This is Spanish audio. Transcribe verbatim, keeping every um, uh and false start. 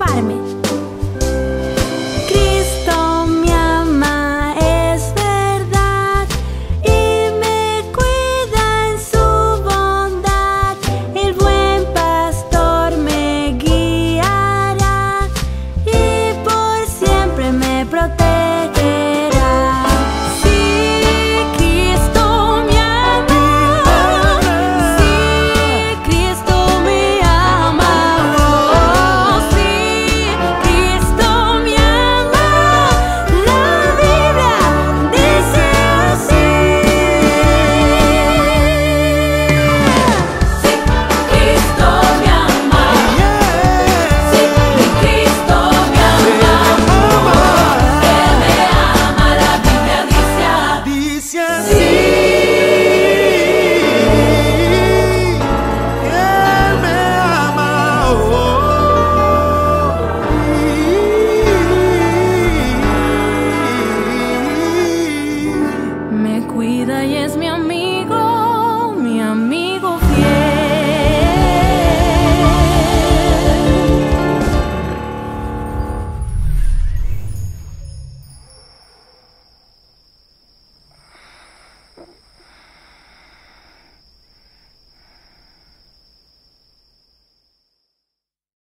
Preocuparme.